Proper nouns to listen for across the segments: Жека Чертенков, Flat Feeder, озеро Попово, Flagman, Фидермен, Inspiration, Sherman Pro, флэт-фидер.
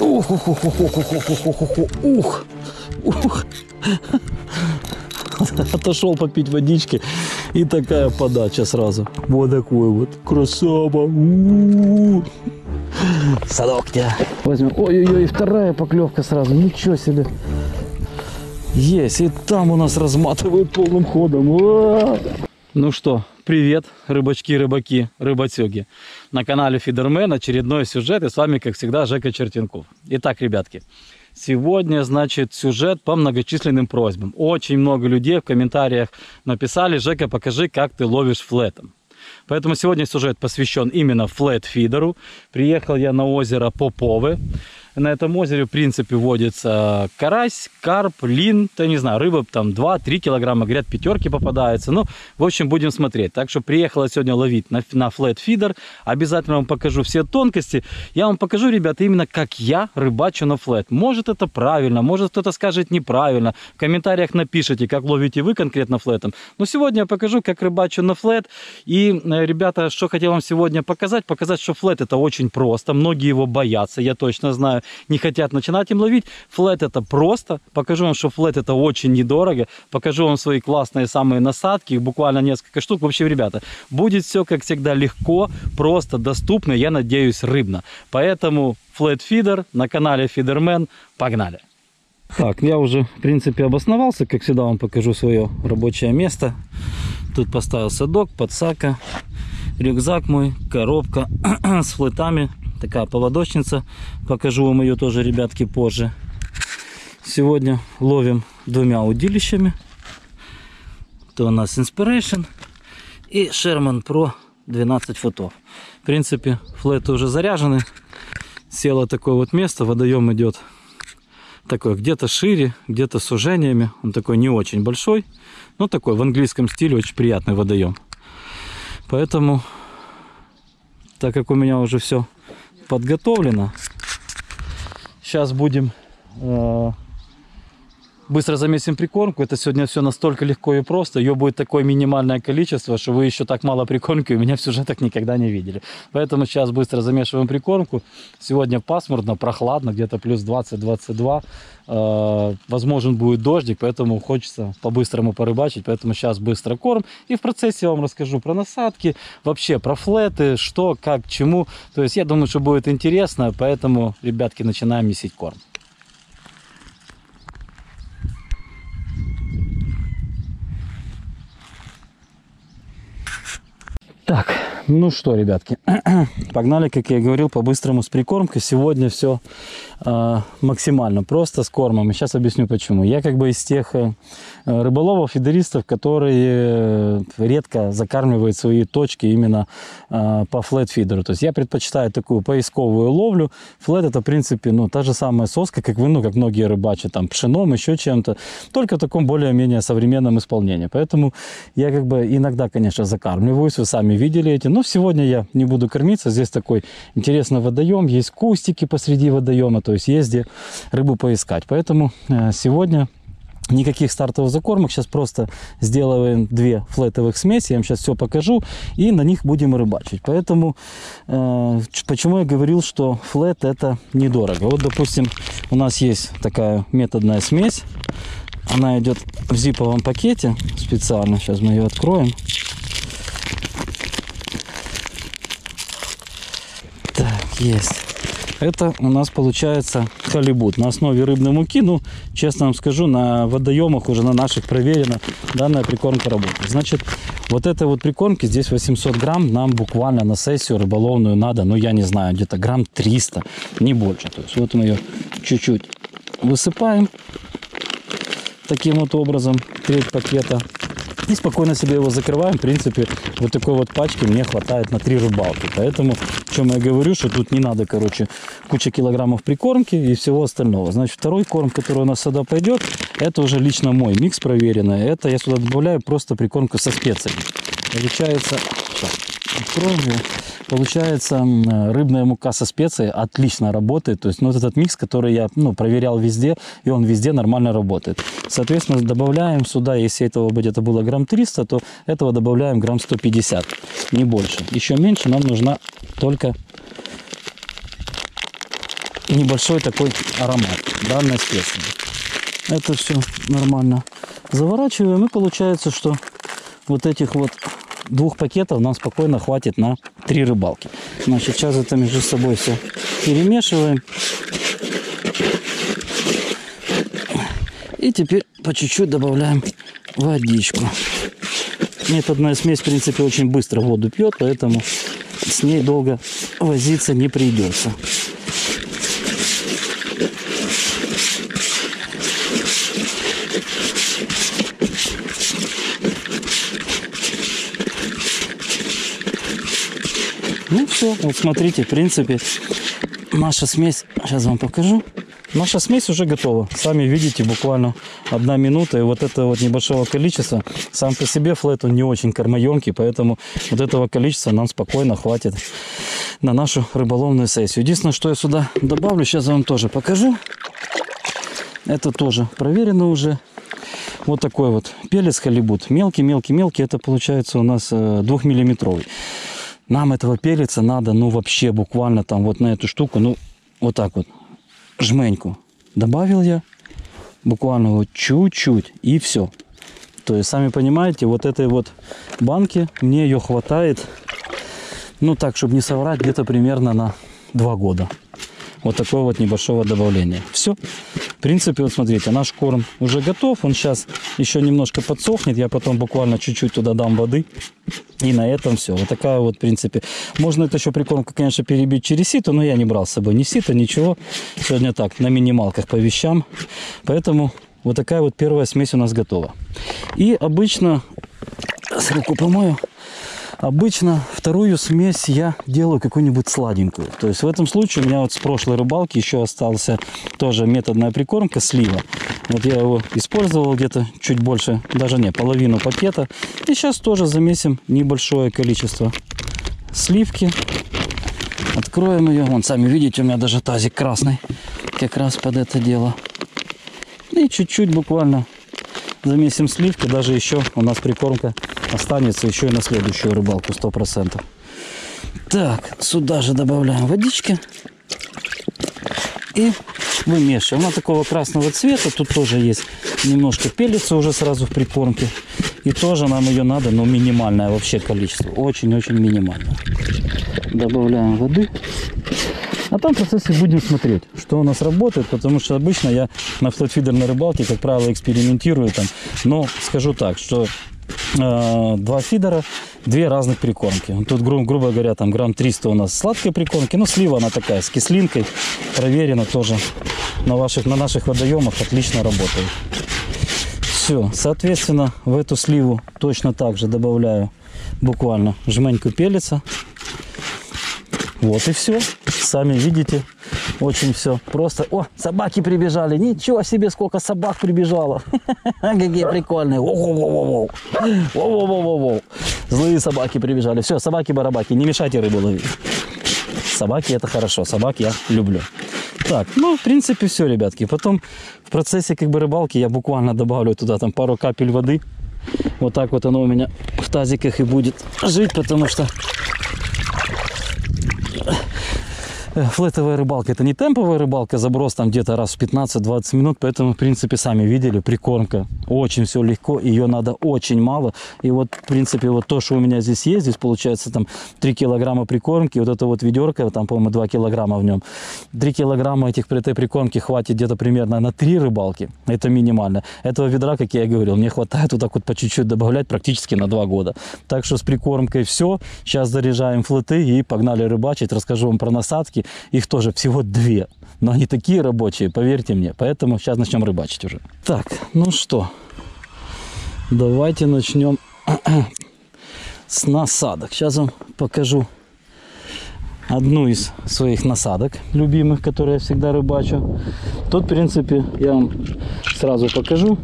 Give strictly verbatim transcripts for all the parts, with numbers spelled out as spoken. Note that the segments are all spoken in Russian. Ух, ух, ух, ух, ух, ух, ух, ух, ух. Отошел попить водички, и такая подача сразу. Вот такой вот. Красава. Садок тебя. Возьмем. Ой-ой-ой, вторая поклевка сразу. Ничего себе. Есть. И там у нас разматывают полным ходом. Ну что, привет, рыбачки, рыбаки, рыбатюги. На канале Фидермен очередной сюжет. И с вами, как всегда, Жека Чертенков. Итак, ребятки. Сегодня, значит, сюжет по многочисленным просьбам. Очень много людей в комментариях написали: Жека, покажи, как ты ловишь флетом. Поэтому сегодня сюжет посвящен именно флэт-фидеру. Приехал я на озеро Попово. На этом озере, в принципе, водится карась, карп, лин, то не знаю, рыба там два-три килограмма, говорят, пятерки попадаются. Ну, в общем, будем смотреть. Так что приехала сегодня ловить на, на флэт-фидер. Обязательно вам покажу все тонкости. Я вам покажу, ребята, именно как я рыбачу на флэт. Может, это правильно, может, кто-то скажет неправильно. В комментариях напишите, как ловите вы конкретно флэтом. Но сегодня я покажу, как рыбачу на флэт. И, ребята, что хотел вам сегодня показать? Показать, что флэт это очень просто. Многие его боятся, я точно знаю. Не хотят начинать им ловить. Флэт это просто. Покажу вам, что флэт это очень недорого. Покажу вам свои классные самые насадки. Их буквально несколько штук. В общем, ребята, будет все, как всегда, легко, просто, доступно. Я надеюсь, рыбно. Поэтому флэт-фидер на канале Фидермен. Погнали! Так, я уже, в принципе, обосновался. Как всегда, вам покажу свое рабочее место. Тут поставил садок, подсака, рюкзак мой, коробка с флетами. Такая поводочница, покажу вам ее тоже, ребятки, позже. Сегодня ловим двумя удилищами. Это у нас Inspiration и Sherman Pro двенадцать футов. В принципе, флеты уже заряжены. Село такое вот место, водоем идет такой, где-то шире, где-то с сужениями. Он такой не очень большой, но такой в английском стиле очень приятный водоем. Поэтому, так как у меня уже все подготовлено, сейчас будем э, быстро замесим прикормку. Это сегодня все настолько легко и просто, ее будет такое минимальное количество, что вы еще так мало прикормки у меня в сюжетах никогда не видели. Поэтому сейчас быстро замешиваем прикормку. Сегодня пасмурно, прохладно, где-то плюс двадцать-двадцать два, э, возможен будет дождик, поэтому хочется по-быстрому порыбачить. Поэтому сейчас быстро корм, и в процессе я вам расскажу про насадки, вообще про флеты, что, как, чему. То есть я думаю, что будет интересно, поэтому, ребятки, начинаем месить корм. Так, ну что, ребятки, погнали, как я говорил, по-быстрому с прикормкой. Сегодня все э, максимально просто с кормом. И сейчас объясню, почему. Я как бы из тех э, рыболовов, фидеристов, которые редко закармливают свои точки именно э, по флэт-фидеру. То есть я предпочитаю такую поисковую ловлю. Флэт это, в принципе, ну, та же самая соска, как вы, ну, как многие рыбачат, там, пшеном, еще чем-то. Только в таком более-менее современном исполнении. Поэтому я как бы иногда, конечно, закармливаюсь, вы сами видели эти, но сегодня я не буду кормиться. Здесь такой интересный водоем, есть кустики посреди водоема, то есть есть где рыбу поискать. Поэтому сегодня никаких стартовых закормок, сейчас просто сделаем две флетовых смеси, я вам сейчас все покажу, и на них будем рыбачить. Поэтому, э, почему я говорил, что флет это недорого. Вот, допустим, у нас есть такая методная смесь, она идет в зиповом пакете специально, сейчас мы ее откроем. Есть. Это у нас получается халибут на основе рыбной муки. Ну, честно вам скажу, на водоемах уже на наших проверено, данная прикормка работает. Значит, вот этой вот прикормки здесь восемьсот грамм нам буквально на сессию рыболовную надо, ну, я не знаю, где-то грамм триста, не больше. То есть вот мы ее чуть-чуть высыпаем таким вот образом, треть пакета. И спокойно себе его закрываем. В принципе, вот такой вот пачки мне хватает на три рыбалки. Поэтому, о чем я говорю, что тут не надо, короче, куча килограммов прикормки и всего остального. Значит, второй корм, который у нас сюда пойдет, это уже лично мой микс проверенный. Это я сюда добавляю просто прикормку со специями. Получается, сейчас, откроем ее. Получается, рыбная мука со специей отлично работает. То есть, ну, вот этот микс, который я, ну, проверял везде, и он везде нормально работает. Соответственно, добавляем сюда, если этого где-то было грамм триста, то этого добавляем грамм сто пятьдесят, не больше. Еще меньше нам нужна только небольшой такой аромат, да, естественно. Это все нормально. Заворачиваем, и получается, что вот этих вот двух пакетов нам спокойно хватит на три рыбалки. Значит, сейчас это между собой все перемешиваем. И теперь по чуть-чуть добавляем водичку. Методная смесь, в принципе, очень быстро воду пьет, поэтому с ней долго возиться не придется. Ну все, вот смотрите, в принципе, наша смесь, сейчас вам покажу. Наша смесь уже готова. Сами видите, буквально одна минута. И вот этого вот небольшого количества, сам по себе флет, он не очень кормоемкий, поэтому вот этого количества нам спокойно хватит на нашу рыболовную сессию. Единственное, что я сюда добавлю, сейчас я вам тоже покажу. Это тоже проверено уже. Вот такой вот пелец халибут. Мелкий-мелкий-мелкий. Это получается у нас двухмиллиметровый. Нам этого пелеца надо, ну вообще буквально там вот на эту штуку, ну вот так вот. Жменьку добавил я, буквально вот чуть-чуть, и все. То есть, сами понимаете, вот этой вот банки, мне ее хватает, ну так, чтобы не соврать, где-то примерно на два года. Вот такого вот небольшого добавления. Все. В принципе, вот смотрите, наш корм уже готов. Он сейчас еще немножко подсохнет. Я потом буквально чуть-чуть туда дам воды. И на этом все. Вот такая вот, в принципе. Можно это еще прикормку, конечно, перебить через сито, но я не брал с собой ни сито, ничего. Сегодня так, на минималках по вещам. Поэтому вот такая вот первая смесь у нас готова. И обычно, с руку помою, обычно вторую смесь я делаю какую-нибудь сладенькую. То есть в этом случае у меня вот с прошлой рыбалки еще остался тоже методная прикормка слива. Вот я его использовал где-то чуть больше, даже не, половину пакета. И сейчас тоже замесим небольшое количество сливки. Откроем ее. Вон, сами видите, у меня даже тазик красный как раз под это дело. И чуть-чуть буквально замесим сливки. Даже еще у нас прикормка останется еще и на следующую рыбалку сто процентов. Так, сюда же добавляем водички и вымешиваем. Она такого красного цвета. Тут тоже есть немножко пелится уже сразу в прикормке. И тоже нам ее надо, но минимальное вообще количество. Очень-очень минимальное. Добавляем воды. А там в процессе будем смотреть, что у нас работает, потому что обычно я на флэт-фидерной рыбалке, как правило, экспериментирую там. Но скажу так, что два фидера, две разных прикормки. Тут, гру грубо говоря, там грамм триста у нас сладкой прикормки. Ну, слива она такая, с кислинкой. Проверено тоже на, ваших, на наших водоемах. Отлично работает. Все. Соответственно, в эту сливу точно так же добавляю буквально жменьку пелеца. Вот и все. Сами видите. Очень все просто. О, собаки прибежали. Ничего себе, сколько собак прибежало. Какие прикольные. Злые собаки прибежали. Все, собаки-барабаки, не мешайте рыбу ловить. Собаки — это хорошо. Собак я люблю. Так, ну, в принципе, все, ребятки. Потом в процессе как бы рыбалки я буквально добавлю туда там пару капель воды. Вот так вот оно у меня в тазиках и будет жить, потому что флетовая рыбалка — это не темповая рыбалка, заброс там где-то раз в пятнадцать-двадцать минут, поэтому, в принципе, сами видели, прикормка, очень все легко, ее надо очень мало, и вот, в принципе, вот то, что у меня здесь есть, здесь получается там три килограмма прикормки, вот это вот ведерко, там, по-моему, два килограмма в нем, три килограмма этих этой прикормки хватит где-то примерно на три рыбалки, это минимально, этого ведра, как я и говорил, мне хватает вот так вот по чуть-чуть добавлять практически на два года, так что с прикормкой все, сейчас заряжаем флеты и погнали рыбачить, расскажу вам про насадки. Их тоже всего две, но они такие рабочие, поверьте мне. Поэтому сейчас начнем рыбачить уже. Так, ну что, давайте начнем с насадок. Сейчас вам покажу одну из своих насадок любимых, которые я всегда рыбачу. Тут, в принципе, я вам сразу покажу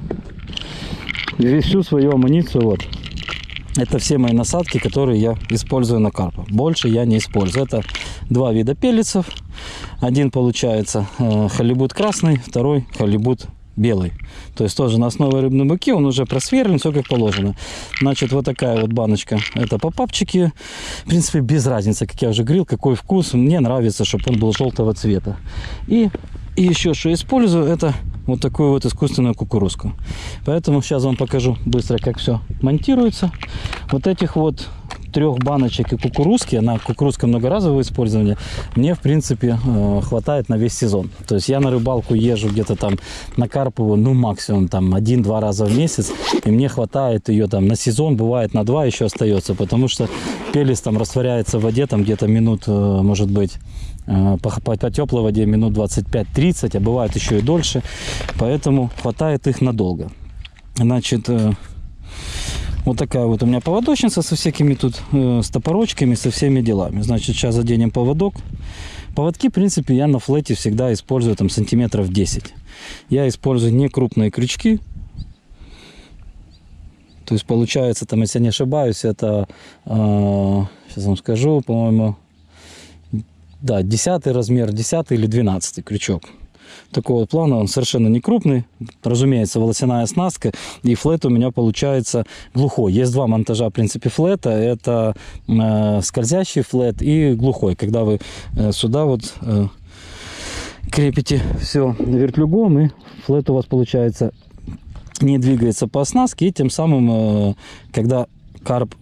всю свою амуницию. Вот. Это все мои насадки, которые я использую на карпа. Больше я не использую. Это два вида пеллицев. Один получается э, халибут красный, второй халибут белый. То есть тоже на основе рыбной муки, он уже просверлен, все как положено. Значит, вот такая вот баночка. Это попапчики. В принципе, без разницы, как я уже говорил, какой вкус. Мне нравится, чтобы он был желтого цвета. И, и еще что я использую, это вот такую вот искусственную кукурузку. Поэтому сейчас вам покажу быстро, как все монтируется. Вот этих вот трех баночек и кукурузки, она кукурузка многоразового использования, мне в принципе хватает на весь сезон. То есть я на рыбалку езжу где-то там на карповую, ну максимум там один-два раза в месяц, и мне хватает ее там на сезон, бывает на два еще остается, потому что пелес там растворяется в воде там где-то минут, может быть, по, по, по теплой воде минут двадцать пять-тридцать, а бывает еще и дольше, поэтому хватает их надолго. Значит, вот такая вот у меня поводочница со всякими тут, э, с топорочками, со всеми делами. Значит, сейчас заденем поводок. Поводки, в принципе, я на флете всегда использую там сантиметров десять. Я использую не крупные крючки. То есть получается, там, если я не ошибаюсь, это, э, сейчас вам скажу, по-моему, да, десятый размер, десятый или двенадцатый крючок. Такого вот плана, он совершенно не крупный, разумеется, волосяная оснастка, и флет у меня получается глухой. Есть два монтажа, в принципе, флета, это э, скользящий флет и глухой, когда вы э, сюда вот э, крепите все вертлюгом, и флет у вас получается не двигается по оснастке, и тем самым, э, когда карп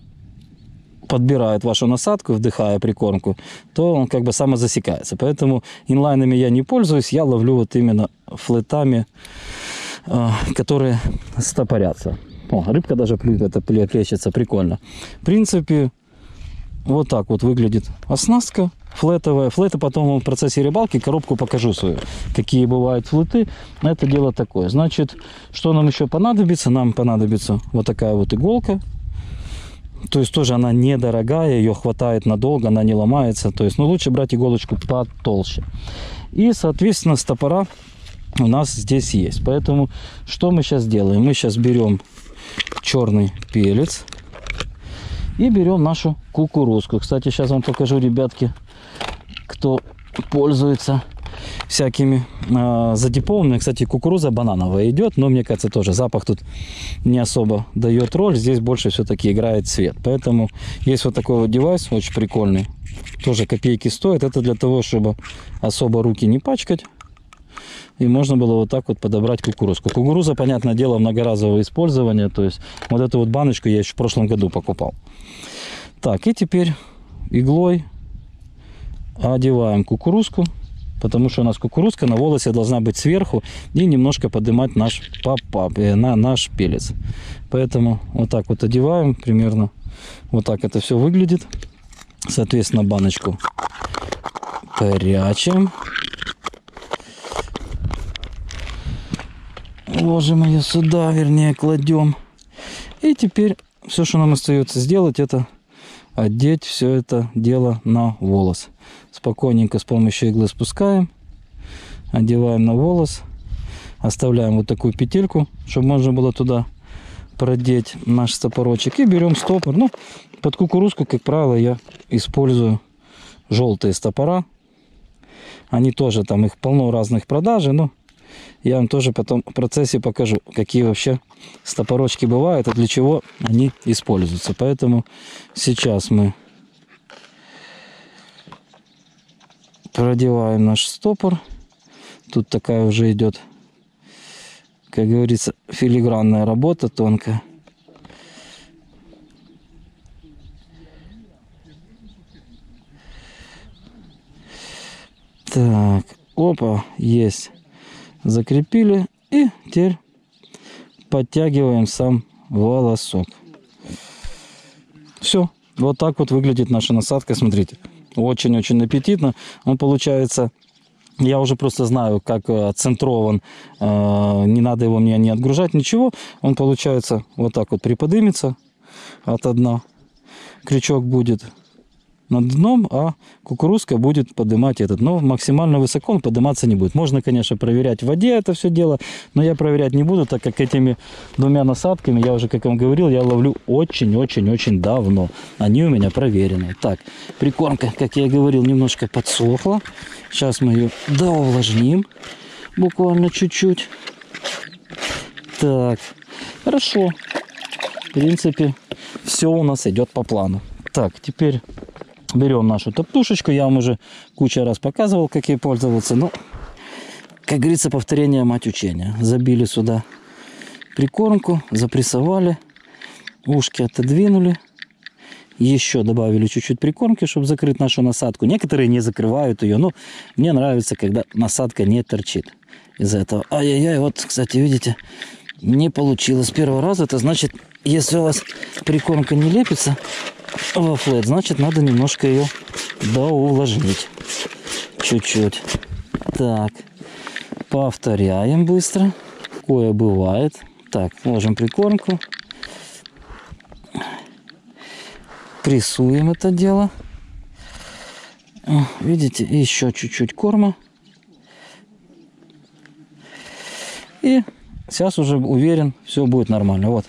подбирает вашу насадку, вдыхая прикормку, то он как бы самозасекается. Поэтому инлайнами я не пользуюсь, я ловлю вот именно флетами, которые стопорятся. О, рыбка даже плещется, прикольно. В принципе, вот так вот выглядит оснастка флетовая. Флеты потом в процессе рыбалки, коробку покажу свою, какие бывают флеты. Это дело такое. Значит, что нам еще понадобится? Нам понадобится вот такая вот иголка. То есть тоже она недорогая, ее хватает надолго, она не ломается. То есть, ну, лучше брать иголочку потолще. И, соответственно, стопора у нас здесь есть. Поэтому что мы сейчас делаем? Мы сейчас берем черный перец и берем нашу кукурузку. Кстати, сейчас вам покажу, ребятки, кто пользуется всякими э, задиповыми. Кстати, кукуруза банановая идет, но мне кажется, тоже запах тут не особо дает роль, здесь больше все-таки играет цвет. Поэтому есть вот такой вот девайс, очень прикольный, тоже копейки стоит, это для того, чтобы особо руки не пачкать, и можно было вот так вот подобрать кукурузку. Кукуруза, понятное дело, многоразового использования, то есть вот эту вот баночку я еще в прошлом году покупал. Так, и теперь иглой одеваем кукурузку, потому что у нас кукурузка на волосе должна быть сверху и немножко поднимать наш попап, на наш пелец. Поэтому вот так вот одеваем, примерно вот так это все выглядит. Соответственно, баночку прячем. Ложим ее сюда, вернее, кладем. И теперь все, что нам остается сделать, это одеть все это дело на волос. Спокойненько с помощью иглы спускаем, одеваем на волос, оставляем вот такую петельку, чтобы можно было туда продеть наш стопорочек, и берем стопор. Ну, под кукурузку, как правило, я использую желтые стопора, они тоже там, их полно разных продажи, но я вам тоже потом в процессе покажу, какие вообще стопорочки бывают и для чего они используются. Поэтому сейчас мы продеваем наш стопор. Тут такая уже идет, как говорится, филигранная работа, тонкая. Так, опа, есть. Закрепили, и теперь подтягиваем сам волосок. Все, вот так вот выглядит наша насадка, смотрите. Очень-очень аппетитно. Он получается, я уже просто знаю, как отцентрован, не надо его мне не отгружать, ничего. Он получается вот так вот приподнимется от дна. Крючок будет над дном, а кукурузка будет поднимать этот. Но максимально высоко он подниматься не будет. Можно, конечно, проверять в воде это все дело, но я проверять не буду, так как этими двумя насадками, я уже, как вам говорил, я ловлю очень-очень-очень давно. Они у меня проверены. Так, прикормка, как я и говорил, немножко подсохла. Сейчас мы ее доувлажним, буквально чуть-чуть. Так, хорошо. В принципе, все у нас идет по плану. Так, теперь берем нашу топтушечку. Я вам уже кучу раз показывал, как ей пользоваться. Но, как говорится, повторение мать учения. Забили сюда прикормку, запрессовали, ушки отодвинули. Еще добавили чуть-чуть прикормки, чтобы закрыть нашу насадку. Некоторые не закрывают ее, но мне нравится, когда насадка не торчит из-за этого. Ай-яй-яй, вот, кстати, видите, не получилось с первого раза. Это значит, если у вас прикормка не лепится во флэт, значит, надо немножко ее доувлажнить. Чуть-чуть. Так, повторяем быстро. Кое бывает. Так, ложим прикормку. Прессуем это дело. Видите, еще чуть-чуть корма. И сейчас уже уверен, все будет нормально. Вот.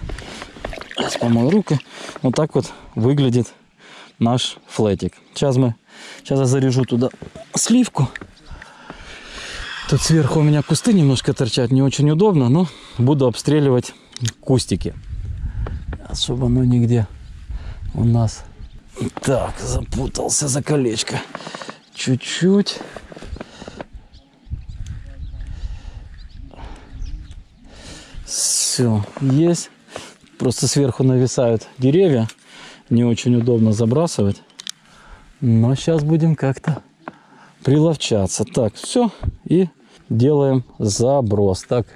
Сейчас помою руки. Вот так вот выглядит наш флетик. Сейчас мы, сейчас я заряжу туда сливку. Тут сверху у меня кусты немножко торчат. Не очень удобно, но буду обстреливать кустики. Особо, ну, нигде у нас. Так, запутался за колечко. Чуть-чуть. Все, есть. Просто сверху нависают деревья. Не очень удобно забрасывать. Но сейчас будем как-то приловчаться. Так, все. И делаем заброс. Так,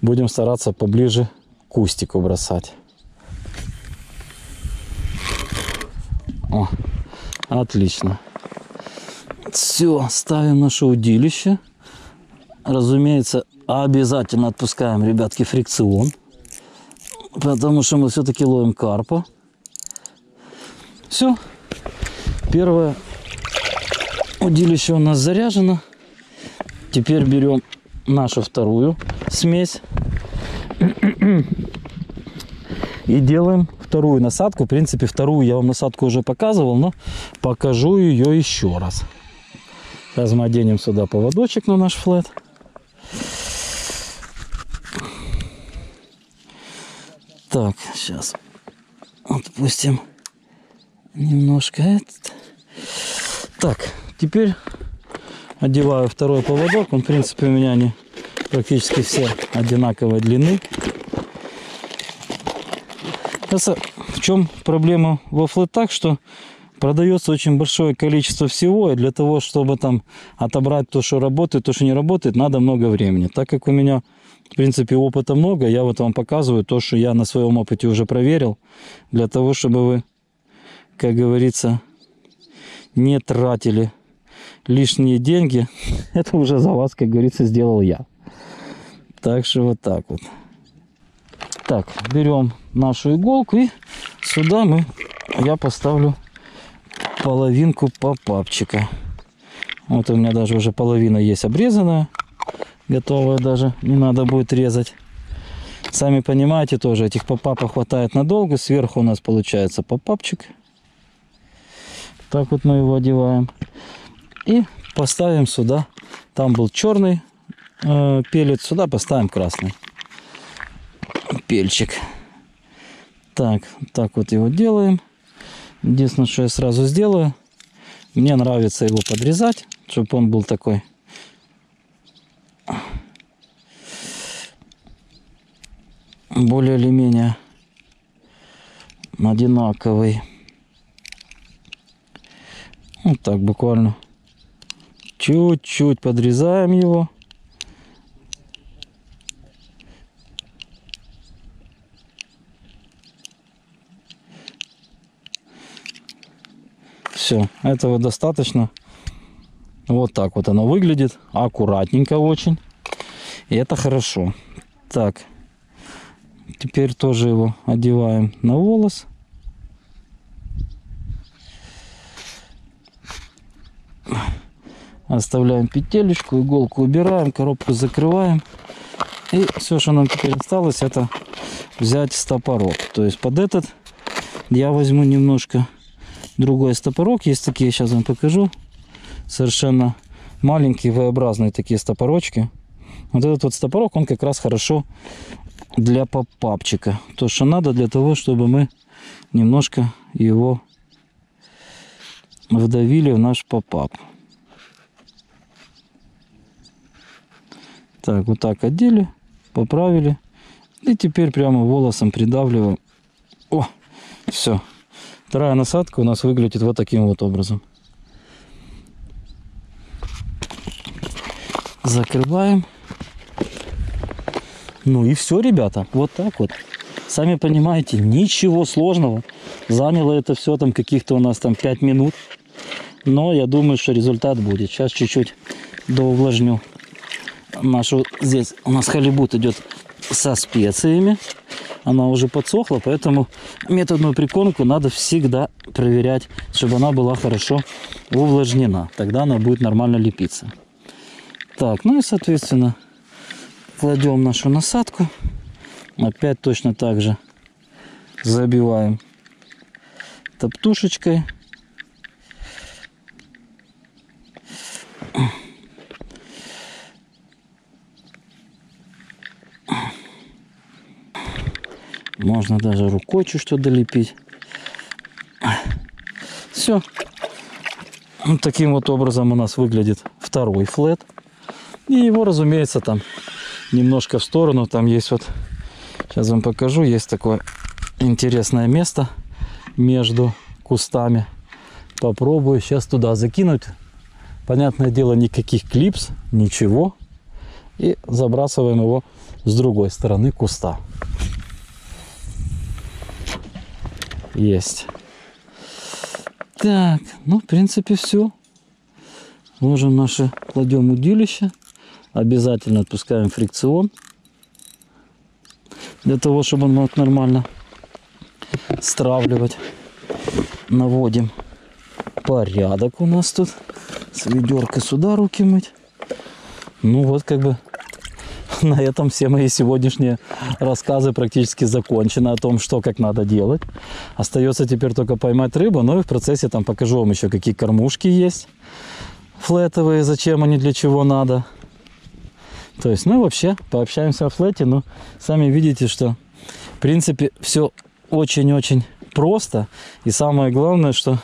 будем стараться поближе к кустику бросать. О, отлично. Все, ставим наше удилище. Разумеется, обязательно отпускаем, ребятки, фрикцион, потому что мы все-таки ловим карпа. Все, первое удилище у нас заряжено. Теперь берем нашу вторую смесь и делаем вторую насадку. В принципе, вторую я вам насадку уже показывал, но покажу ее еще раз. Сейчас мы оденем сюда поводочек на наш флэт. Так, сейчас отпустим немножко этот. Так, теперь одеваю второй поводок. Он, в принципе, у меня они практически все одинаковой длины. В чем проблема во флетах, что продается очень большое количество всего, и для того, чтобы там отобрать то, что работает, то, что не работает, надо много времени. Так как у меня, в принципе, опыта много, я вот вам показываю то, что я на своем опыте уже проверил, для того, чтобы вы, как говорится, не тратили лишние деньги. Это уже за вас, как говорится, сделал я. Так что вот так вот. Так, берем нашу иголку, и сюда мы, я поставлю половинку попапчика. Вот у меня даже уже половина есть обрезанная, готовая даже, не надо будет резать. Сами понимаете, тоже этих попапов хватает надолго. Сверху у нас получается попапчик. Так вот мы его одеваем. И поставим сюда, там был черный э, пеллет, сюда поставим красный пельчик. Так, так вот его делаем. Единственное, что я сразу сделаю, мне нравится его подрезать, чтобы он был такой. Более или менее одинаковый. Вот так буквально. Чуть-чуть подрезаем его. Все, этого достаточно. Вот так вот оно выглядит. Аккуратненько очень. И это хорошо. Так. Теперь тоже его одеваем на волос. Оставляем петелечку, иголку убираем, коробку закрываем. И все, что нам теперь осталось, это взять стопорок. То есть под этот я возьму немножко другой стопорок. Есть такие, сейчас вам покажу, совершенно маленькие V-образные такие стопорочки. Вот этот вот стопорок, он как раз хорошо для попапчика. То, что надо для того, чтобы мы немножко его вдавили в наш попап. Так, вот так одели, поправили. И теперь прямо волосом придавливаем. О, все. Вторая насадка у нас выглядит вот таким вот образом. Закрываем. Ну и все, ребята. Вот так вот. Сами понимаете, ничего сложного. Заняло это все там каких-то у нас там пять минут. Но я думаю, что результат будет. Сейчас чуть-чуть доувлажню. Нашу здесь у нас халибут идет со специями, она уже подсохла, поэтому методную прикормку надо всегда проверять, чтобы она была хорошо увлажнена, тогда она будет нормально лепиться. Так, ну и соответственно кладем нашу насадку, опять точно так же забиваем топтушечкой. Можно даже рукой чуть-что долепить. Все. Вот таким вот образом у нас выглядит второй флэт. И его, разумеется, там немножко в сторону. Там есть вот, сейчас вам покажу, есть такое интересное место между кустами. Попробую сейчас туда закинуть. Понятное дело, никаких клипс, ничего. И забрасываем его с другой стороны куста. Есть. Так, ну, в принципе, все. Ложим наше, кладем удилище. Обязательно отпускаем фрикцион. Для того, чтобы он мог нормально стравливать. Наводим порядок у нас тут. С ведеркой сюда руки мыть. Ну, вот как бы на этом все мои сегодняшние рассказы практически закончены о том, что как надо делать. Остается теперь только поймать рыбу, но и в процессе там покажу вам еще, какие кормушки есть флетовые, зачем они, для чего надо. То есть, ну вообще, пообщаемся о флете, но сами видите, что в принципе все очень-очень просто. И самое главное, что, о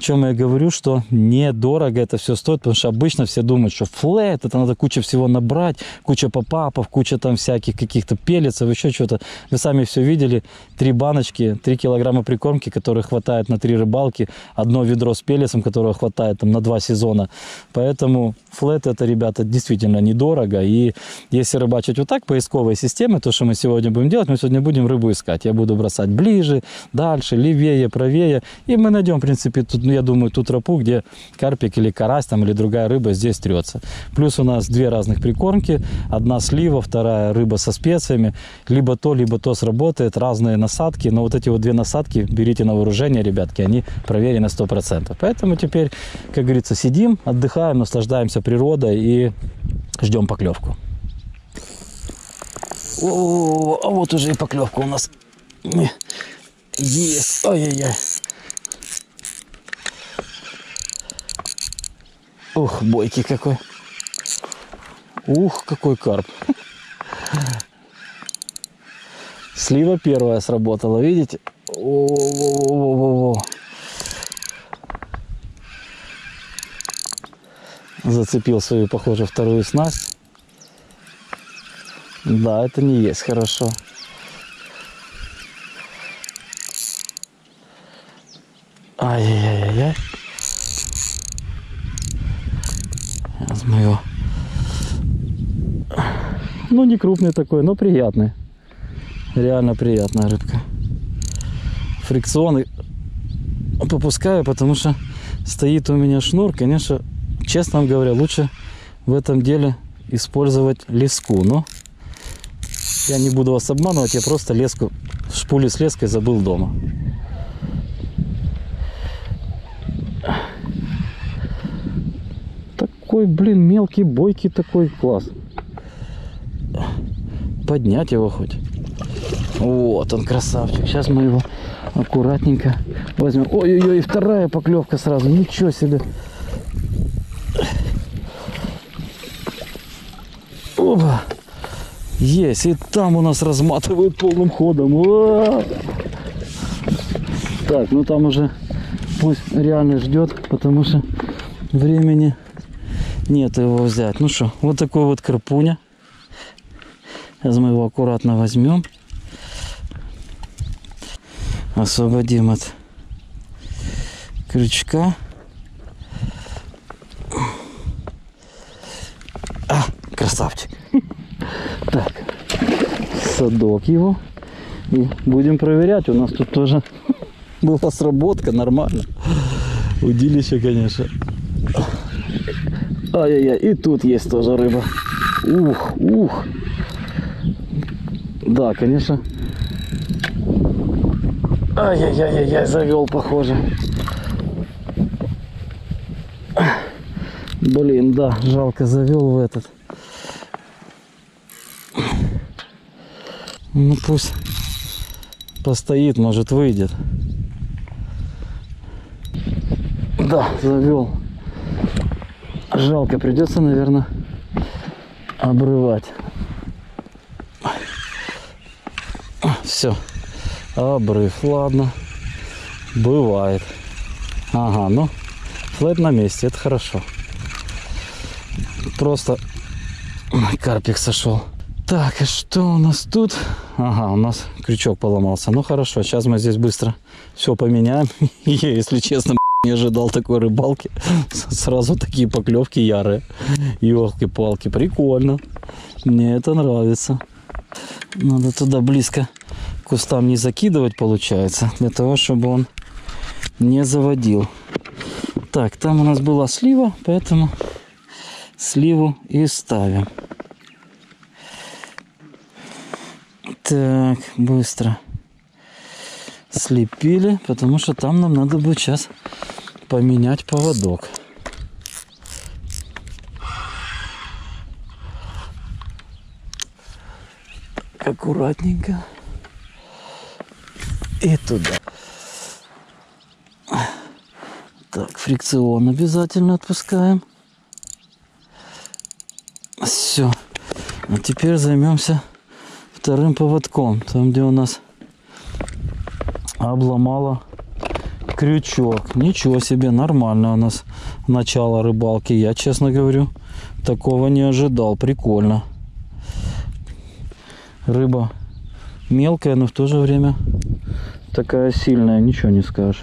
чем я говорю, что недорого это все стоит, потому что обычно все думают, что флэт, это надо куча всего набрать, куча попапов, куча там всяких каких-то пеллетсов, еще чего-то. Вы сами все видели, три баночки, три килограмма прикормки, которые хватает на три рыбалки, одно ведро с пеллетсом, которого хватает там на два сезона. Поэтому флэт это, ребята, действительно недорого. И если рыбачить вот так, поисковые системы, то, что мы сегодня будем делать, мы сегодня будем рыбу искать. Я буду бросать ближе, дальше, левее, правее, и мы найдем, в принципе, тут, я думаю, ту тропу, где карпик или карась там, или другая рыба здесь трется. Плюс у нас две разных прикормки, одна слива, вторая рыба со специями, либо то, либо то сработает, разные насадки, но вот эти вот две насадки берите на вооружение, ребятки, они проверены сто процентов. Поэтому теперь, как говорится, сидим, отдыхаем, наслаждаемся природой и ждем поклевку. О, а вот уже и поклевка у нас. Есть! Ой-ой-ой! Ух, бойкий какой! Ух, какой карп! Слива первая сработала, видите? О-о-о-о-о-о-о. Зацепил свою, похоже, вторую снасть. Да, это не есть хорошо. Ай-яй-яй-яй. Сейчас мы его... Ну, не крупный такой, но приятный. Реально приятная рыбка. Фрикционы попускаю, потому что стоит у меня шнур. Конечно, честно говоря, лучше в этом деле использовать леску. Но я не буду вас обманывать, я просто леску, шпули с леской забыл дома. Такой, блин, мелкий, бойкий такой, класс. Поднять его хоть. Вот он, красавчик. Сейчас мы его аккуратненько возьмем. Ой-ой-ой, вторая поклевка сразу. Ничего себе. Опа. Есть. И там у нас разматывают полным ходом. О! Так, ну там уже пусть реально ждет, потому что времени нет его взять. Ну что, вот такой вот карпуня. Сейчас мы его аккуратно возьмем. Освободим от крючка. А, красавчик. Так, садок его. И будем проверять. У нас тут тоже была сработка, нормально. Удилище, конечно. Ай-яй-яй, и тут есть тоже рыба. Ух, ух. Да, конечно. Ай-яй-яй-яй, завел, похоже. Блин, да, жалко, завел в этот. Ну пусть постоит, может выйдет. Да, завел. Жалко, придется, наверное, обрывать. Все, обрыв, ладно, бывает. Ага, ну, флэт на месте, это хорошо. Просто карпик сошел. Так, и что у нас тут? Ага, у нас крючок поломался. Ну хорошо, сейчас мы здесь быстро все поменяем. Я, если честно, не ожидал такой рыбалки. Сразу такие поклевки ярые. Ёлки-палки, прикольно. Мне это нравится. Надо туда близко к кустам не закидывать, получается, для того, чтобы он не заводил. Так, там у нас была слива, поэтому сливу и ставим. Так, быстро слепили, потому что там нам надо будет сейчас поменять поводок. Аккуратненько. И туда. Так, фрикцион обязательно отпускаем. Все. А теперь займемся вторым поводком. Там, где у нас обломало крючок. Ничего себе, нормально у нас начало рыбалки. Я, честно говорю, такого не ожидал. Прикольно. Рыба мелкая, но в то же время такая сильная, ничего не скажешь.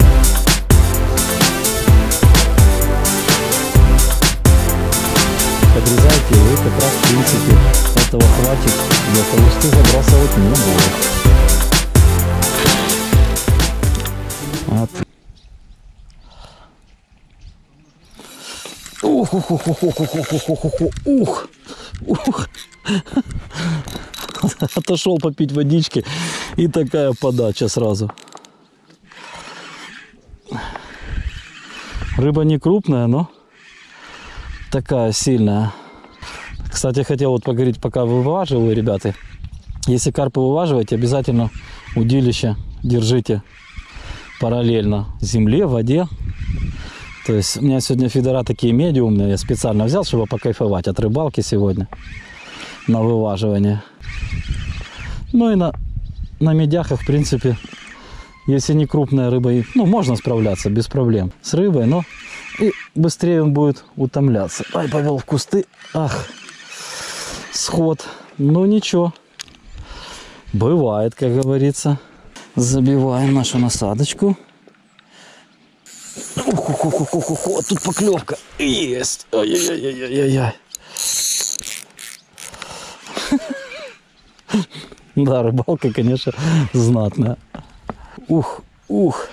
Подрезайте его, как раз в принципе этого хватит, для толстых забрасывать не будет. Ух, ух, ух, ух, ух, ух, ух, ух. Отошел попить водички, и такая подача сразу. Рыба не крупная, но такая сильная. Кстати, хотел вот поговорить, пока вываживаю, ребята. Если карпы вываживаете, обязательно удилище держите параллельно земле, воде. То есть у меня сегодня фидера такие медиумные, я специально взял, чтобы покайфовать от рыбалки сегодня на вываживание. Ну и на, на медяхах, в принципе, если не крупная рыба, ну, можно справляться без проблем с рыбой, но и быстрее он будет утомляться. Ай, повел в кусты. Ах, сход. Ну, ничего. Бывает, как говорится. Забиваем нашу насадочку. Ох-ох-ох-ох-ох-ох, тут поклевка. Есть. Ай-яй-яй-яй-яй-яй. Да, рыбалка, конечно, знатная. Ух, ух.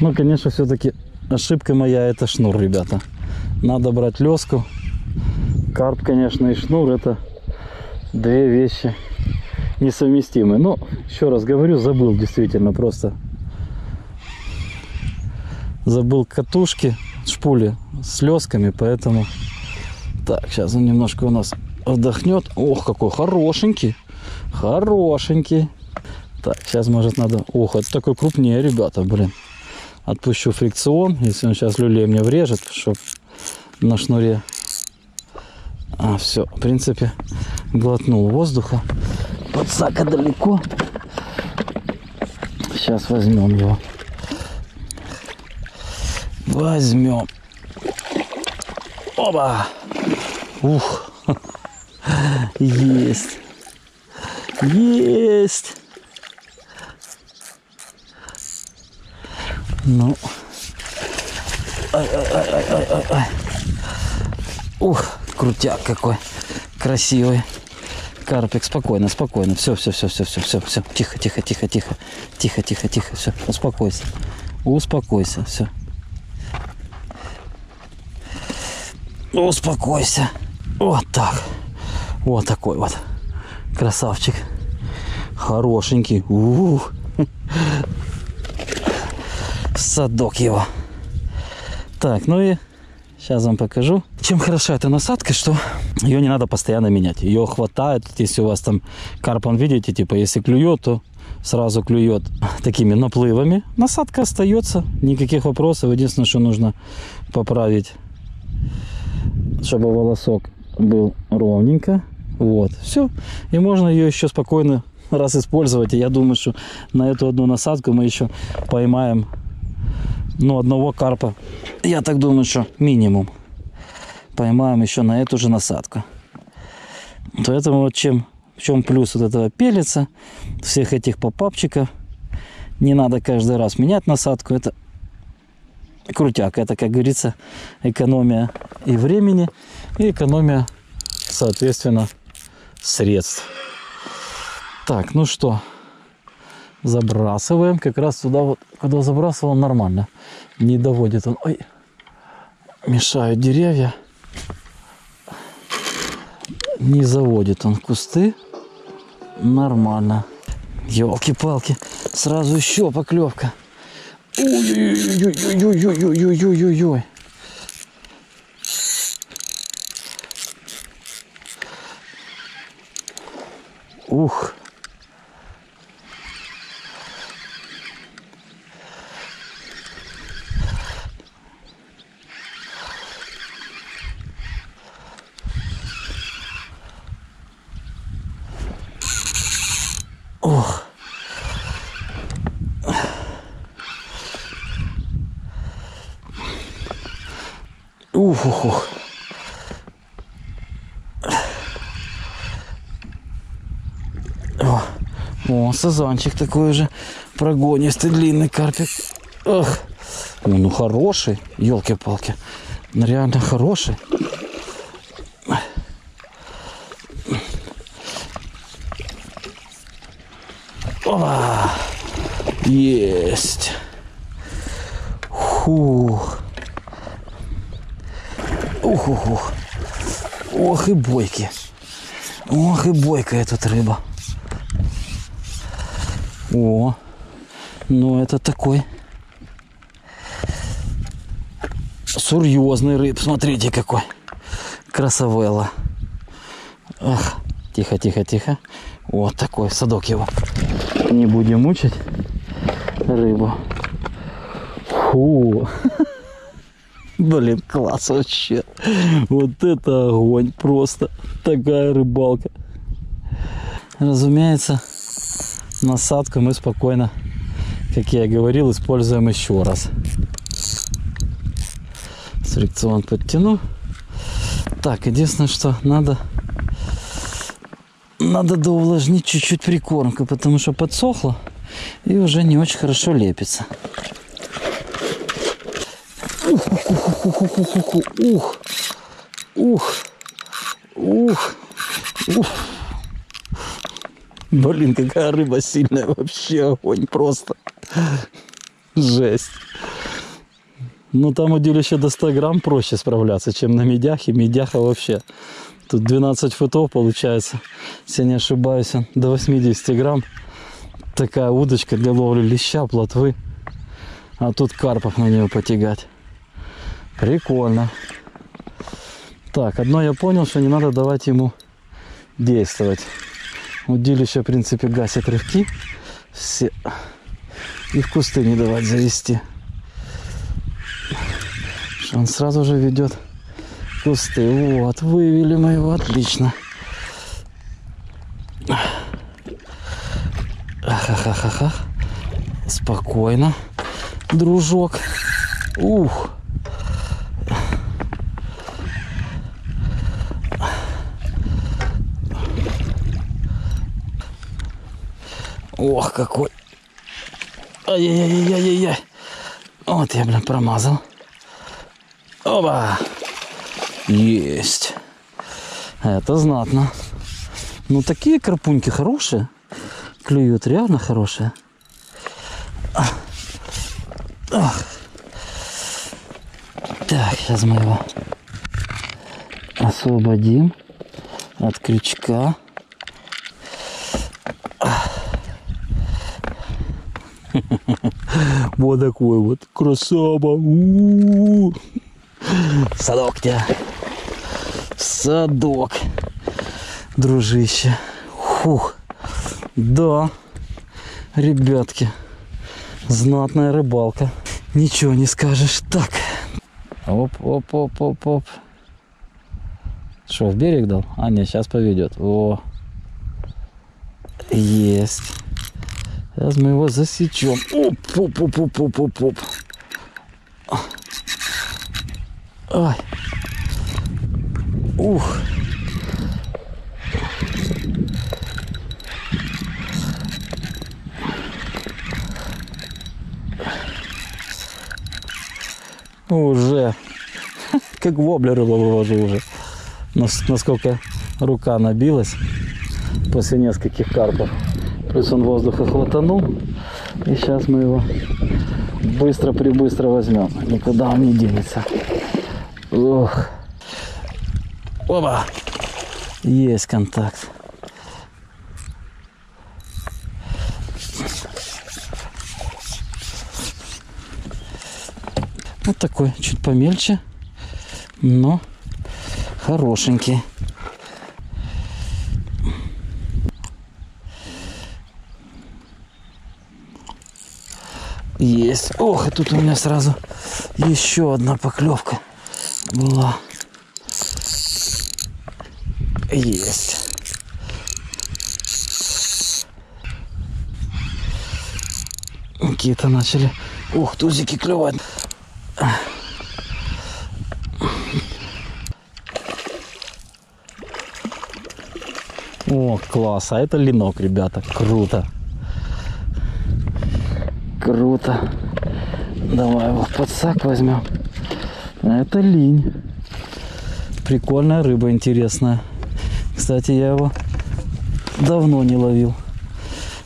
Ну, конечно, все-таки ошибка моя — это шнур, ребята. Надо брать леску. Карп, конечно, и шнур — это две вещи несовместимые. Но, еще раз говорю, забыл действительно просто. Забыл катушки, шпули с лесками, поэтому... Так, сейчас он немножко у нас отдохнет. Ох, какой хорошенький. Хорошенький. Так, сейчас, может, надо... Ох, это такой крупнее, ребята, блин. Отпущу фрикцион. Если он сейчас люлей мне врежет, чтобы на шнуре А, все, в принципе, глотнул воздуха. Подсака далеко. Сейчас возьмем его. Возьмем. Оба! Ух! Есть! Есть! Ну. Ай-ай-ай-ай-ай-ай. Ух, крутяк какой. Красивый. Карпик, спокойно, спокойно. Все, все, все, все, все, все, все. Тихо, тихо, тихо, тихо. Тихо, тихо, тихо. Все, успокойся. Успокойся, все. Успокойся. Вот так. Вот такой вот. Красавчик. Хорошенький. У-у-у. Садок его. Так, ну и сейчас вам покажу, чем хороша эта насадка, что ее не надо постоянно менять. Ее хватает, если у вас там карпан, видите, типа, если клюет, то сразу клюет такими наплывами. Насадка остается, никаких вопросов. Единственное, что нужно поправить, чтобы волосок был ровненько. Вот, все. И можно ее еще спокойно раз использовать. И я думаю, что на эту одну насадку мы еще поймаем, ну, одного карпа. Я так думаю, что минимум поймаем еще на эту же насадку. Поэтому вот чем, в чем плюс вот этого пелица, всех этих попапчиков. Не надо каждый раз менять насадку. Это крутяк. Это, как говорится, экономия и времени, и экономия, соответственно, средств. Так, ну что, забрасываем. Как раз сюда вот, когда забрасывал, нормально. Не доводит он. Ой, мешают деревья. Не заводит он в кусты. Нормально. Ёлки-палки. Сразу еще поклевка. Ой-ой-ой-ой-ой-ой-ой-ой-ой-ой-ой. Ух. Ох. Ух, ух, ух. О, о, сазанчик такой же прогонистый, длинный карпик. Ох. О, ну хороший, елки-палки, реально хороший. Опа! Есть! Хух! Ух, ух, ух! Ох и бойки! Ох и бойкая тут рыба! О! Ну это такой серьезный рыб! Смотрите какой! Красавелла! Ах! Тихо, тихо, тихо! Вот такой садок его! Не будем мучить рыбу. Фу. Блин, класс вообще. Вот это огонь просто. Такая рыбалка. Разумеется, насадку мы спокойно, как я и говорил, используем еще раз. Фрикцион подтяну. Так, единственное, что надо... Надо доувлажнить чуть-чуть прикормку, потому что подсохло и уже не очень хорошо лепится. Ух, ух, ух, ух, ух, ух, ух, ух, ух, ух. Блин, какая рыба сильная, вообще огонь просто. Жесть. Ну там удилище до ста грамм проще справляться, чем на медях, и медяха вообще. Тут двенадцать футов получается, если я не ошибаюсь, до восьмидесяти грамм. Такая удочка для ловли леща, плотвы. А тут карпов на нее потягать. Прикольно. Так, одно я понял, что не надо давать ему действовать. Удилище, в принципе, гасит рывки все. И в кусты не давать завести. Он сразу же ведет кусты. Вот, вывели мы его, отлично. Ха-ха-ха-ха. Спокойно, дружок. Ух. Ох, какой. Ай-яй-яй-яй-яй-яй. Вот я, блин, промазал. Оба. Есть. Это знатно. Ну, такие карпуньки хорошие. Клюют реально хорошие. Так, сейчас мы его освободим от крючка. Вот такой вот красава. Садок тебя. Садок, дружище. Фух. Да, ребятки, знатная рыбалка. Ничего не скажешь. Так. Оп-оп-оп-оп-оп. Что, в берег дал? А, нет, сейчас поведет. О. Есть. Сейчас мы его засечем. Оп-оп-оп-оп-оп-оп. Ай. Ух. Уже. Как воблер его вывожу уже. Насколько рука набилась после нескольких карпов. Плюс он воздуха хватанул. И сейчас мы его быстро-прибыстро возьмем. Никуда он не денется. Ох. Опа! Есть контакт. Вот такой, чуть помельче, но хорошенький. Есть. Ох, и тут у меня сразу еще одна поклевка была. Есть. Какие-то начали. Ух, тузики клевать. О, класс, а это ленок, ребята, круто. Круто. Давай его в подсак возьмем. Это линь. Прикольная рыба, интересная. Кстати, я его давно не ловил.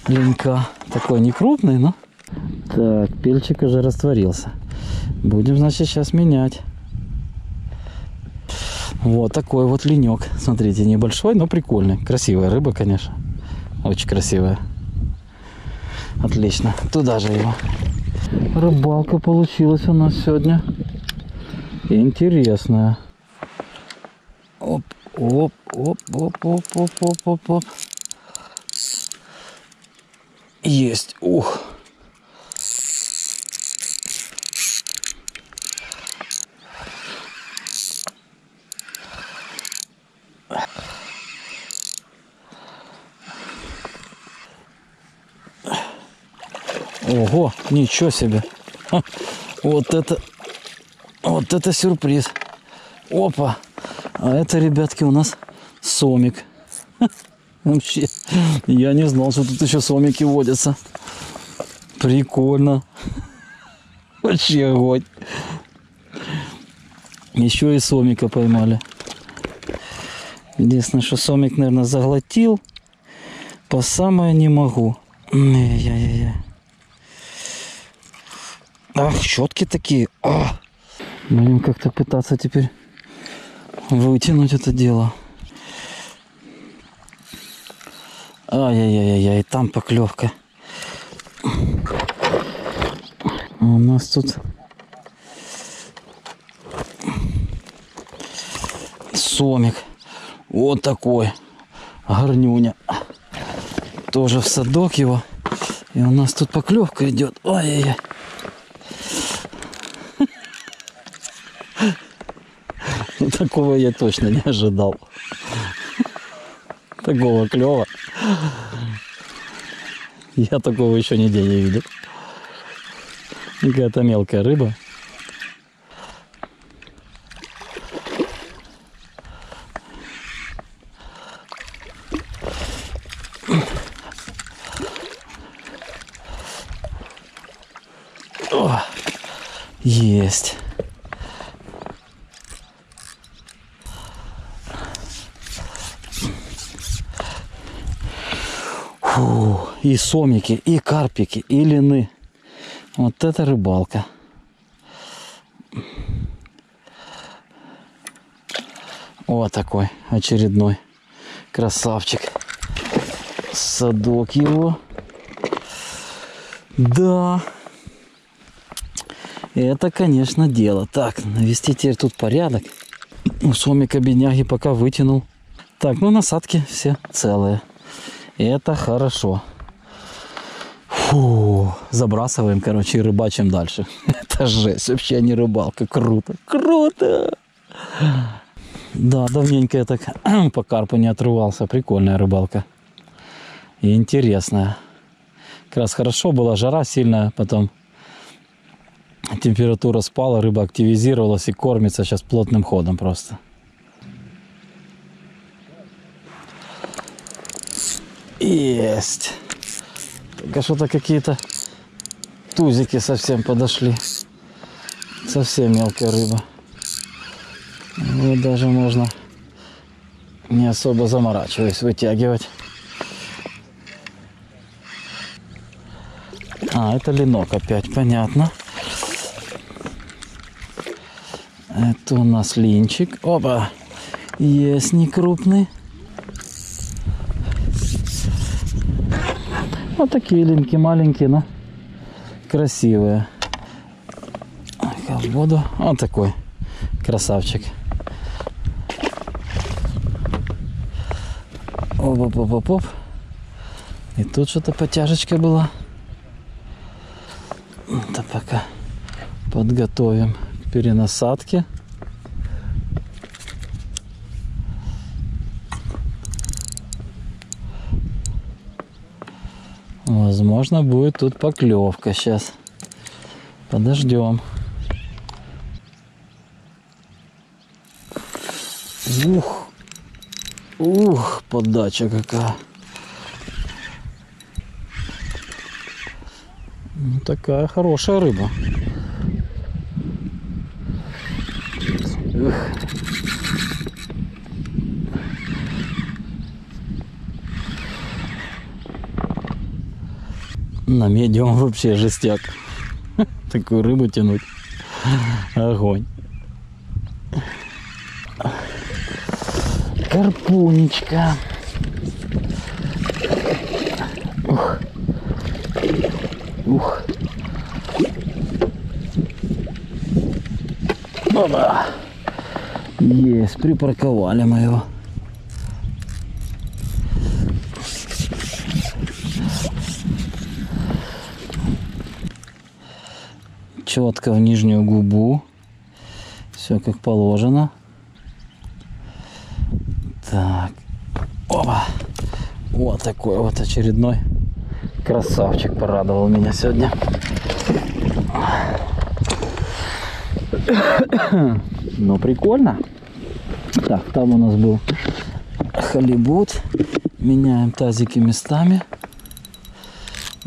Ленька. Такой не крупный, но... Так, пельчик уже растворился. Будем, значит, сейчас менять. Вот такой вот ленек. Смотрите, небольшой, но прикольный. Красивая рыба, конечно. Очень красивая. Отлично. Туда же его. Рыбалка получилась у нас сегодня. Интересная. Оп, оп, оп, оп, оп, оп, оп, оп, оп. Есть. Ух. Ого, ничего себе. Ха, вот это, вот это сюрприз. Опа. А это, ребятки, у нас сомик. Ха, вообще, я не знал, что тут еще сомики водятся. Прикольно. Вообще огонь. Еще и сомика поймали. Единственное, что сомик, наверное, заглотил. По самое не могу. Ай-яй-яй-яй. Ах, щетки такие. Ах. Будем как-то пытаться теперь вытянуть это дело. Ай-яй-яй-яй, там поклевка. А у нас тут сомик. Вот такой. Горнюня. Тоже в садок его. И у нас тут поклевка идет. Ай-яй-яй. Такого я точно не ожидал. Такого клёва. Я такого еще нигде не видел. Какая-то мелкая рыба. О, есть. Фу, и сомики, и карпики, и лины. Вот это рыбалка. Вот такой очередной красавчик. Садок его. Да. Это, конечно, дело. Так, навести теперь тут порядок. У сомика бедняги пока вытянул. Так, ну насадки все целые. Это хорошо. Фу, забрасываем, короче, и рыбачим дальше. Это жесть, вообще не рыбалка. Круто, круто. Да, давненько я так по карпу не отрывался. Прикольная рыбалка. И интересная. Как раз хорошо была, жара сильная, потом температура спала, рыба активизировалась и кормится сейчас плотным ходом просто. Есть. Только что-то какие-то тузики совсем подошли. Совсем мелкая рыба. Вот даже можно не особо заморачиваясь вытягивать. А, это ленок опять, понятно. Это у нас линчик. Опа! Есть некрупный. Вот такие линки маленькие, но красивые. Воду. Вот такой красавчик. Оп-оп-оп-оп. И тут что-то потяжечка была. Это пока подготовим к перенасадке. Возможно, будет тут поклевка сейчас. Подождем. Ух! Ух, подача какая! Такая хорошая рыба. Ух. На медиум вообще жестяк. Такую рыбу тянуть. Огонь. Карпунечка. Ух. Ух. Опа. Есть, припарковали мы его. Четко в нижнюю губу. Все как положено. Так. Опа. Вот такой вот очередной красавчик порадовал меня сегодня. Ну, прикольно. Так, там у нас был халибут. Меняем тазики местами.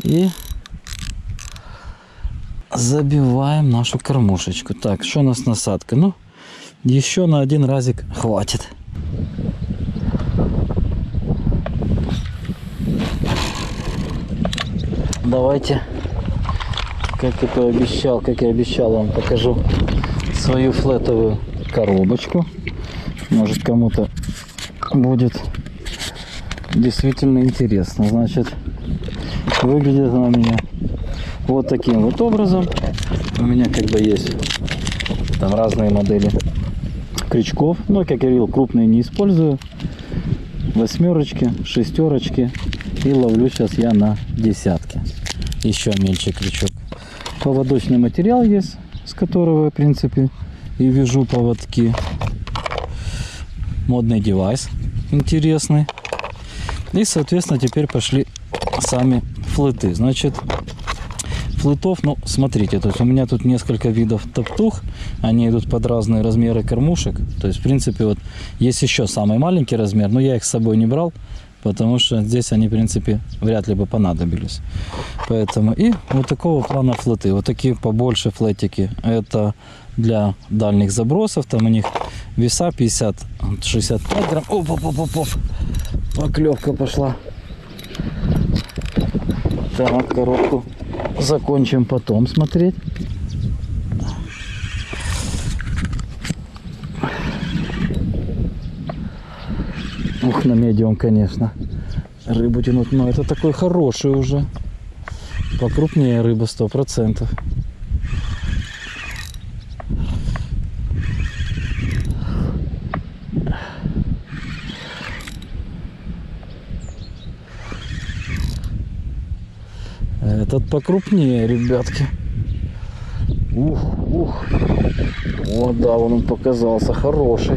И забиваем нашу кормушечку. Так, что у нас насадка? Ну, еще на один разик хватит. Давайте, как я и обещал, как я обещал, вам покажу свою флетовую коробочку. Может, кому-то будет действительно интересно. Значит, выглядит она у меня вот таким вот образом. У меня как бы есть там разные модели крючков, но, как я говорил, крупные не использую. Восьмерочки, шестерочки, и ловлю сейчас я на десятки. Еще мельче крючок. Поводочный материал есть, с которого я, в принципе, и вяжу поводки. модный девайс интересный. И, соответственно, теперь пошли сами флеты. Значит, флетов, ну, смотрите, то есть у меня тут несколько видов топтух. Они идут под разные размеры кормушек. То есть, в принципе, вот есть еще самый маленький размер, но я их с собой не брал, потому что здесь они, в принципе, вряд ли бы понадобились. Поэтому и вот такого плана флеты. Вот такие побольше флетики. Это для дальних забросов. Там у них веса пятьдесят шестьдесят пять грамм. Оп, оп, оп, оп, оп. Поклевка пошла. Так, коробку закончим потом смотреть. Ух, на медиум, конечно, рыбу тянут, но это такой хороший уже. Покрупнее рыба, сто процентов. Этот покрупнее, ребятки. Ух, ух. Вот, да, он показался хороший.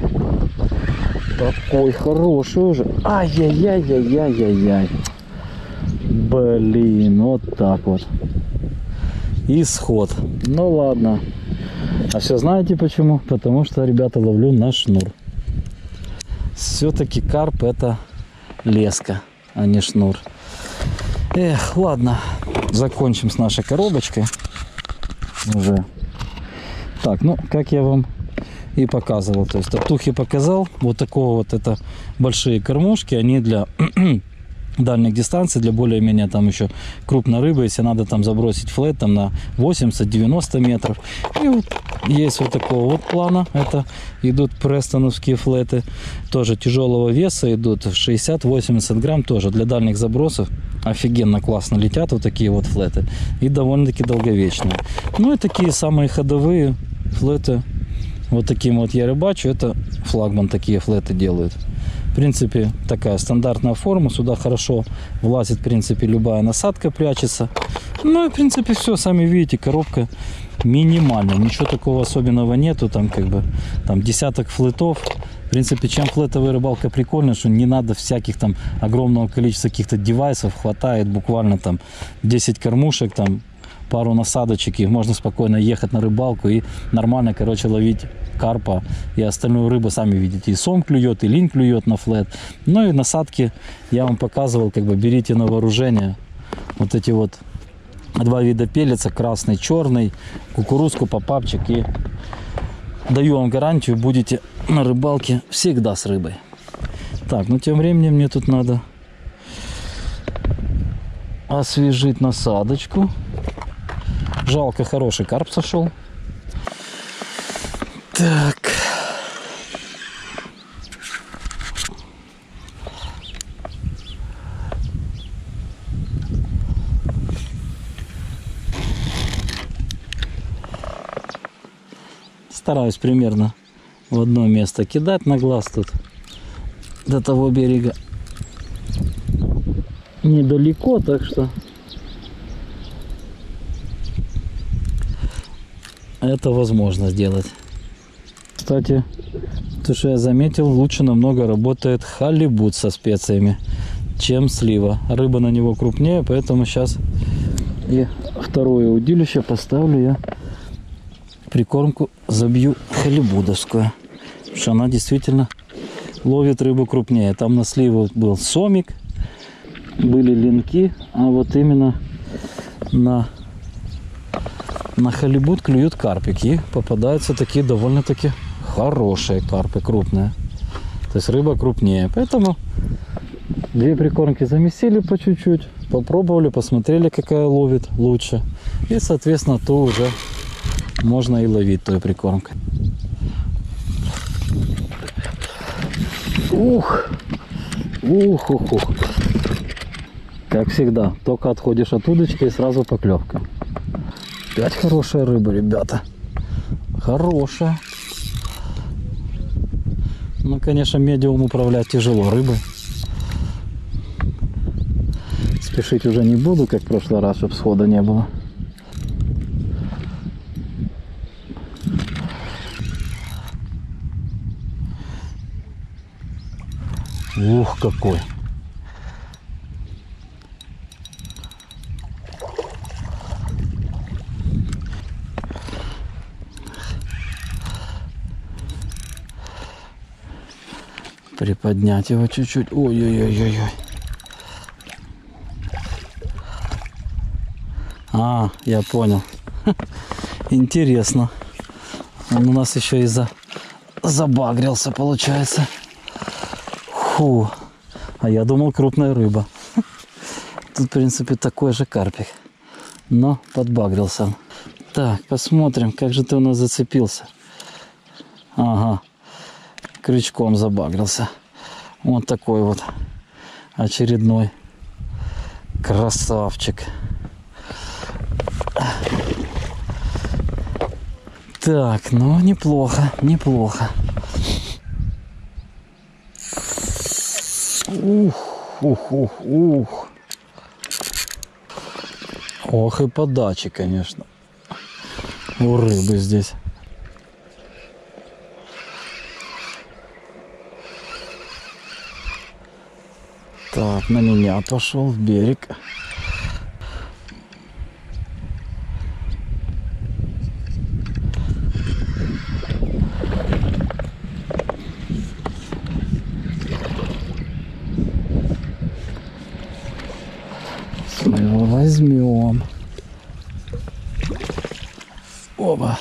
Такой хороший уже. Ай-яй-яй-яй-яй-яй-яй. Блин, вот так вот. Исход. Ну ладно. А все знаете почему? Потому что, ребята, ловлю на шнур. Все-таки карп — это леска, а не шнур. Эх, ладно. Закончим с нашей коробочкой уже. Так, ну, как я вам и показывал, то есть топтухи показал. Вот такого вот, это большие кормушки, они для дальних дистанций, для более-менее там еще крупной рыбы, если надо там забросить флет там на восемьдесят-девяносто метров. И вот есть вот такого вот плана, это идут престоновские флеты, тоже тяжелого веса идут, шестьдесят-восемьдесят грамм, тоже для дальних забросов. Офигенно классно летят вот такие вот флеты и довольно-таки долговечные. Ну и такие самые ходовые флеты, вот таким вот я рыбачу, это Флагман такие флеты делают. В принципе, такая стандартная форма. Сюда хорошо влазит, в принципе, любая насадка прячется. Ну и, в принципе, все. Сами видите, коробка минимальная. Ничего такого особенного нету. Там как бы там десяток флетов. В принципе, чем флетовая рыбалка прикольная, что не надо всяких там огромного количества каких-то девайсов. Хватает буквально там десять кормушек, там пару насадочек, и можно спокойно ехать на рыбалку и нормально, короче, ловить карпа и остальную рыбу. Сами видите, и сом клюет, и линь клюет на флет. Ну и насадки я вам показывал, как бы берите на вооружение. Вот эти вот два вида пеллетса, красный, черный, кукурузку, попапчик, и даю вам гарантию, будете на рыбалке всегда с рыбой. Так, ну тем временем мне тут надо освежить насадочку. Жалко, хороший карп сошел. Так. Стараюсь примерно в одно место кидать на глаз тут. До того берега недалеко, так что это возможно сделать. Кстати, то, что я заметил, лучше намного работает халибут со специями, чем слива. Рыба на него крупнее, поэтому сейчас и второе удилище поставлю, я прикормку забью халибудовскую, потому что она действительно ловит рыбу крупнее. Там на сливу был сомик, были линки, а вот именно на на халибут клюют карпики, попадаются такие довольно-таки хорошие карпы, крупные. То есть рыба крупнее. Поэтому две прикормки замесили по чуть-чуть, попробовали, посмотрели, какая ловит лучше. И, соответственно, то уже можно и ловить той прикормкой. Ух! Ух, ух, ух! Как всегда, только отходишь от удочки и сразу поклевка. Опять хорошая рыба, ребята. Хорошая. Ну, конечно, медиум управлять тяжело рыбой. Спешить уже не буду, как в прошлый раз, чтобы схода не было. Ух, какой. Приподнять его чуть-чуть. Ой-ой-ой-ой-ой. А, я понял. Интересно. Он у нас еще и за... забагрился, получается. Фу. А я думал, крупная рыба. Тут, в принципе, такой же карпик. Но подбагрился он. Так, посмотрим, как же ты у нас зацепился. Ага. Крючком забагрился. Вот такой вот очередной красавчик. Так, ну неплохо, неплохо. Ух, ух, ух, ух. Ох и подачи, конечно, у рыбы здесь. Так, на меня пошел в берег. Мы его возьмем. Оба.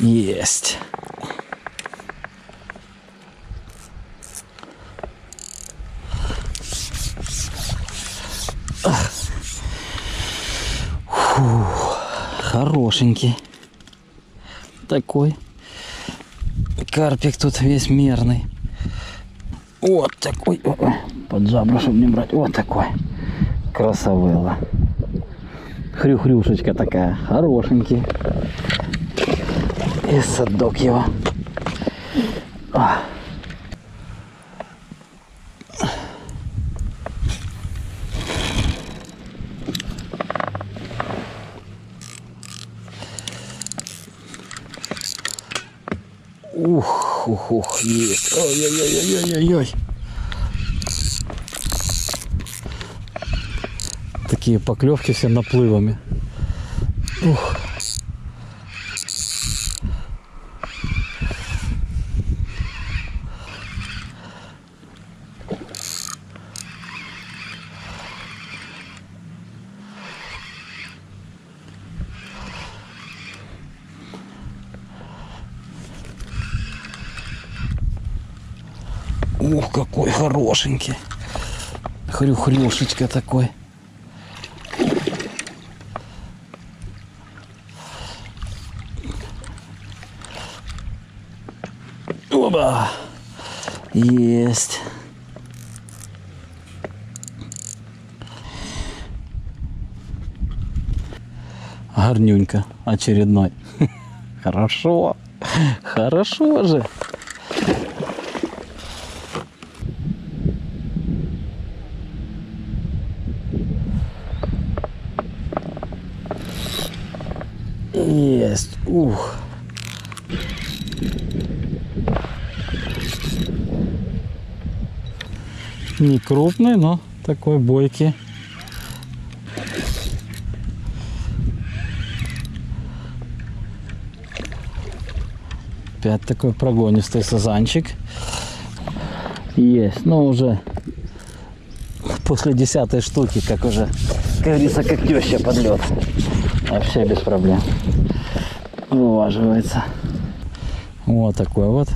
Есть. Хорошенький такой карпик, тут весь мерный. Вот такой. Ой, под жабру, чтобы не брать. Вот такой. Красавела. Хрюхрюшечка такая. Хорошенький. И садок его. Ух, ух, ух, есть. Ой-ой-ой-ой-ой-ой. Такие поклевки все наплывами. Ух. Ух, какой хорошенький. Хрюхрюшечка такой. Оба! Есть. Горнюнька очередной. Хорошо. Хорошо же. Есть. Ух. Не крупный, но такой бойкий. Опять такой прогонистый сазанчик. Есть. Но уже после десятой штуки, как уже, как говорится, как теща под лед. Вообще без проблем. Вываживается. Вот такой вот.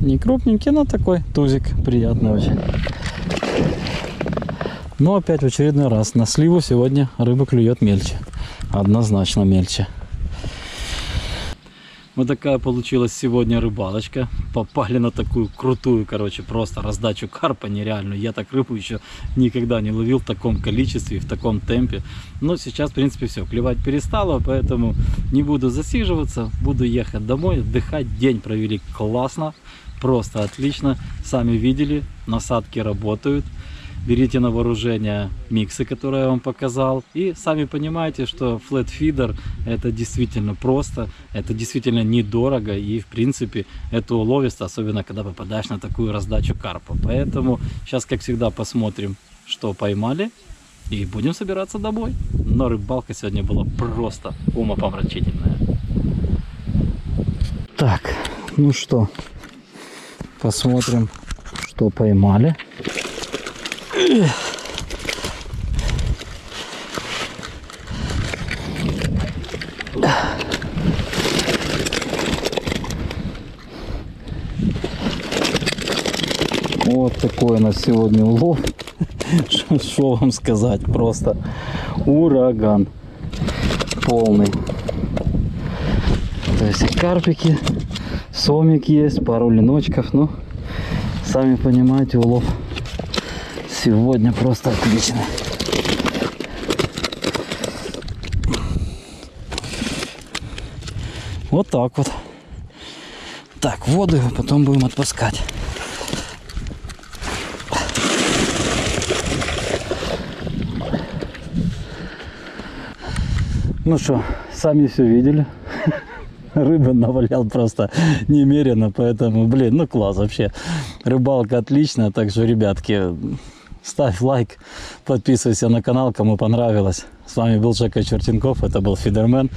Не крупненький, но такой тузик. Приятный очень. Но опять в очередной раз. На сливу сегодня рыба клюет мельче. Однозначно мельче. Вот такая получилась сегодня рыбалочка. Попали на такую крутую, короче, просто раздачу карпа нереальную. Я так рыбу еще никогда не ловил в таком количестве, в таком темпе. Но сейчас, в принципе, все. Клевать перестало, поэтому не буду засиживаться. Буду ехать домой, отдыхать. День провели классно, просто отлично. Сами видели, насадки работают. берите на вооружение миксы, которые я вам показал. И сами понимаете, что Flat Feeder это действительно просто, это действительно недорого и в принципе это уловисто, особенно когда попадаешь на такую раздачу карпа. Поэтому сейчас, как всегда, посмотрим, что поймали. И будем собираться домой. Но рыбалка сегодня была просто умопомрачительная. Так, ну что, посмотрим, что поймали. Вот такой у нас сегодня улов. Что вам сказать, просто ураган полный. То есть карпики, сомик есть, пару леночков, ну сами понимаете, улов сегодня просто отличный. Вот так вот. Так, воду потом будем отпускать. Ну что, сами все видели. Рыбы навалял просто немерено, поэтому, блин, ну класс вообще. Рыбалка отличная, так что, ребятки, ставь лайк, подписывайся на канал, кому понравилось. С вами был Жека Чертенков, это был Фидермен.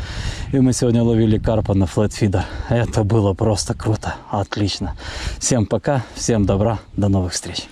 И мы сегодня ловили карпа на Flat Feeder. Это было просто круто, отлично. Всем пока, всем добра, до новых встреч.